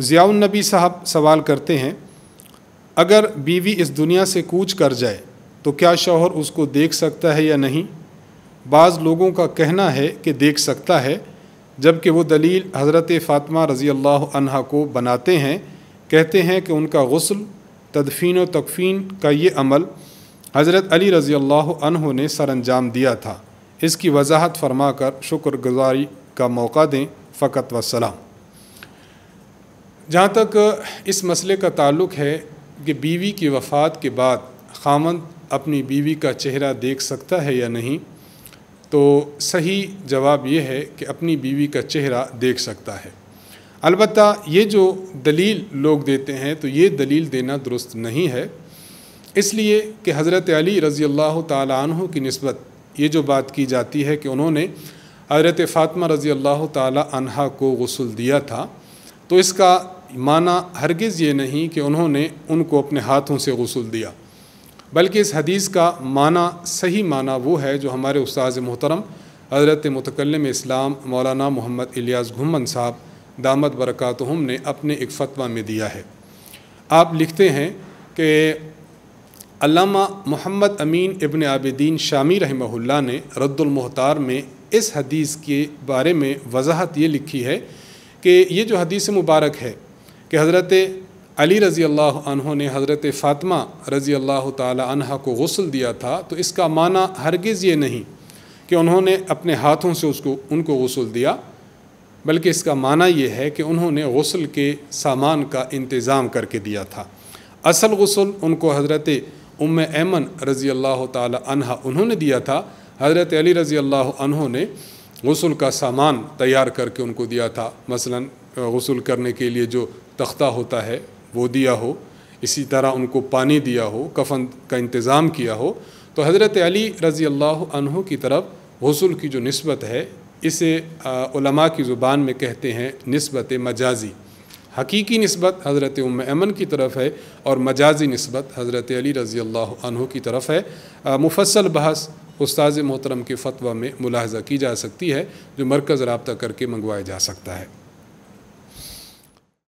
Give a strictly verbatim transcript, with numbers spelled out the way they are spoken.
ज़ियाउन्नबी साहब सवाल करते हैं, अगर बीवी इस दुनिया से कूच कर जाए तो क्या शौहर उसको देख सकता है या नहीं। बाज़ लोगों का कहना है कि देख सकता है, जबकि वो दलील हज़रत फ़ातिमा रज़ी अल्लाह अन्हा को बनाते हैं। कहते हैं कि उनका गुस्ल, तदफ़ीन व तकफ़ीन का ये अमल हज़रत अली रज़ी अल्लाह अन्हु ने सर अंजाम दिया था। इसकी वजाहत फरमा कर शुक्रगुजारी का मौका दें। फ़कत वसलाम। जहाँ तक इस मसले का ताल्लुक़ है कि बीवी की वफ़ात के बाद खामंद अपनी बीवी का चेहरा देख सकता है या नहीं, तो सही जवाब ये है कि अपनी बीवी का चेहरा देख सकता है। अलबत्ता ये जो दलील लोग देते हैं तो ये दलील देना दुरुस्त नहीं है, इसलिए कि हज़रत अली रज़ी अल्लाह ताला अन्हु की निस्बत ये जो बात की जाती है कि उन्होंने हज़रत फ़ातिमा रज़ी अल्लाह ताला अन्हा को गुस्ल दिया था, तो इसका माना हरगिज़ ये नहीं कि उन्होंने उनको अपने हाथों से गुस्ल दिया, बल्कि इस हदीस का माना, सही माना वो है जो हमारे उस्ताद मोहतरम हज़रत मुतकल्लिम इस्लाम मौलाना मोहम्मद इलियास घुमन साहब दामद बरकातहुम ने अपने एक फ़तवा में दिया है। आप लिखते हैं कि अल्लामा मोहम्मद अमीन इबन आबिदीन शामी रहमहुल्लाह ने रद्दुल मुहतार में इस हदीस के बारे में वजाहत ये लिखी है कि ये जो हदीस मुबारक है कि हज़रत अली रज़ी अल्लाह अन्हु ने हज़रत फ़ातिमा रज़ी अल्लाह ताला अन्हा को गुस्ल दिया था, तो इसका माना हरगिज़ ये नहीं कि उन्होंने अपने हाथों से उसको उनको गुस्ल दिया, बल्कि इसका माना ये है कि उन्होंने गुस्ल के सामान का इंतज़ाम करके दिया था। असल गुस्ल उनको हज़रत उम्मे ऐमन रज़ी अल्लाह ताला अन्हा उन्होंने दिया था। हज़रत अली रज़ी अल्लाह अन्हु ने गुस्ल का सामान तैयार करके उनको दिया था, मसलन गुस्ल करने के लिए जो तख्ता होता है वो दिया हो, इसी तरह उनको पानी दिया हो, कफन का इंतज़ाम किया हो। तो हज़रत अली रज़ी अल्लाह अन्हु की तरफ गुस्ल की जो निस्बत है, इसे उलमा की ज़ुबान में कहते हैं निस्बत मजाजी। हकीकी निस्बत हज़रत उम्मे ऐमन की तरफ है और मजाजी निस्बत हज़रत अली रज़ी अल्लाह अन्हु की तरफ है। मुफस्सल बहस उस्ताद मोहतरम के फतवा में मुलाहजा की जा सकती है, जो मरकज राब्ता करके मंगवाया जा सकता है।